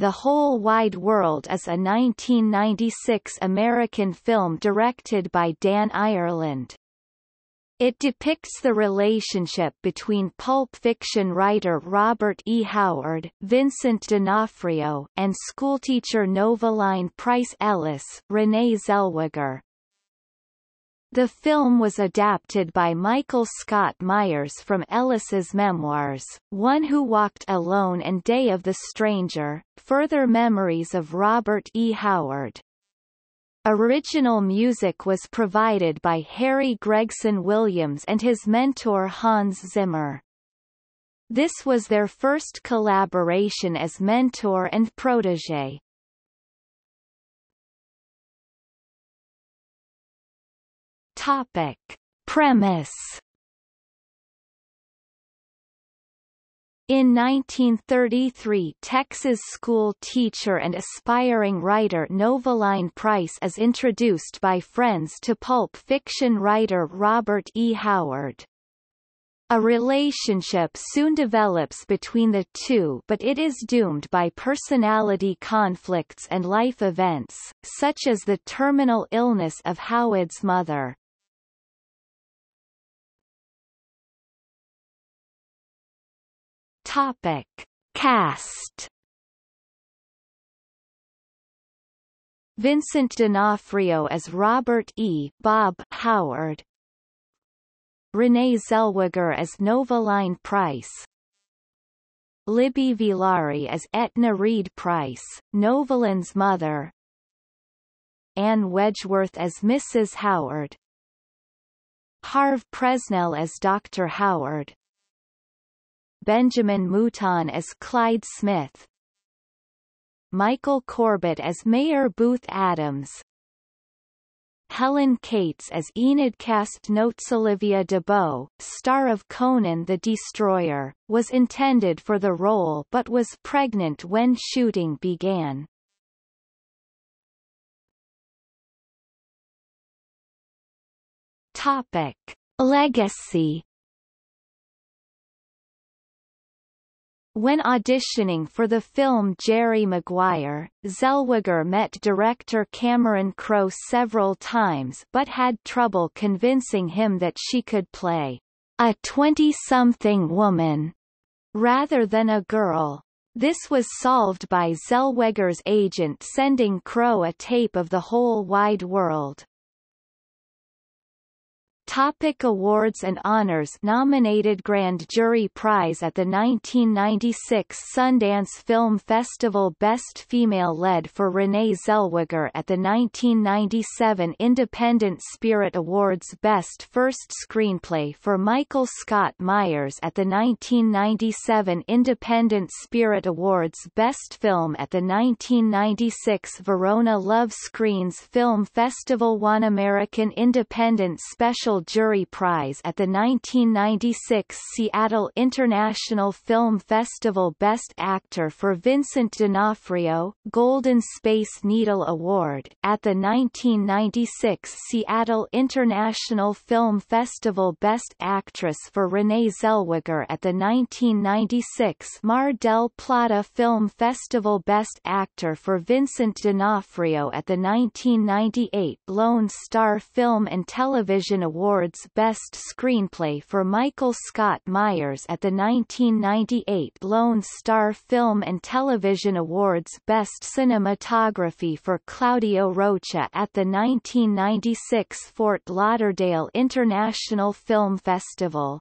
The Whole Wide World is a 1996 American film directed by Dan Ireland. It depicts the relationship between pulp fiction writer Robert E. Howard, Vincent D'Onofrio, and schoolteacher Novalyne Price Ellis, Renée Zellweger. The film was adapted by Michael Scott Myers from Ellis's memoirs, One Who Walked Alone and Day of the Stranger: Further Memories of Robert E. Howard. Original music was provided by Harry Gregson-Williams and his mentor Hans Zimmer. This was their first collaboration as mentor and protégé. Topic: Premise. In 1933, Texas school teacher and aspiring writer Novalyne Price is introduced by friends to pulp fiction writer Robert E. Howard. A relationship soon develops between the two, but it is doomed by personality conflicts and life events, such as the terminal illness of Howard's mother. Topic: Cast. Vincent D'Onofrio as Robert E. "Bob" Howard. Renée Zellweger as Novalyne Price. Libby Villari as Etna Reed Price, Novalyne's mother. Anne Wedgeworth as Mrs. Howard. Harve Presnell as Dr. Howard. Benjamin Mouton as Clyde Smith. Michael Corbett as Mayor Booth Adams. Helen Cates as Enid Castnotes. Olivia DeBow, star of Conan the Destroyer, was intended for the role but was pregnant when shooting began. Topic: Legacy. When auditioning for the film Jerry Maguire, Zellweger met director Cameron Crowe several times but had trouble convincing him that she could play a 20-something woman rather than a girl. This was solved by Zellweger's agent sending Crowe a tape of The Whole Wide World. Topic: Awards and honors. Nominated Grand Jury Prize at the 1996 Sundance Film Festival. Best Female Lead for Renée Zellweger at the 1997 Independent Spirit Awards. Best First Screenplay for Michael Scott Myers at the 1997 Independent Spirit Awards. Best Film at the 1996 Verona Love Screens Film Festival. One American Independent Special Jury Prize at the 1996 Seattle International Film Festival. Best Actor for Vincent D'Onofrio, Golden Space Needle Award at the 1996 Seattle International Film Festival. Best Actress for Renée Zellweger at the 1996 Mar del Plata Film Festival. Best Actor for Vincent D'Onofrio at the 1998 Lone Star Film and Television Award. Best Screenplay for Michael Scott Myers at the 1998 Lone Star Film and Television Awards. Best Cinematography for Claudio Rocha at the 1996 Fort Lauderdale International Film Festival.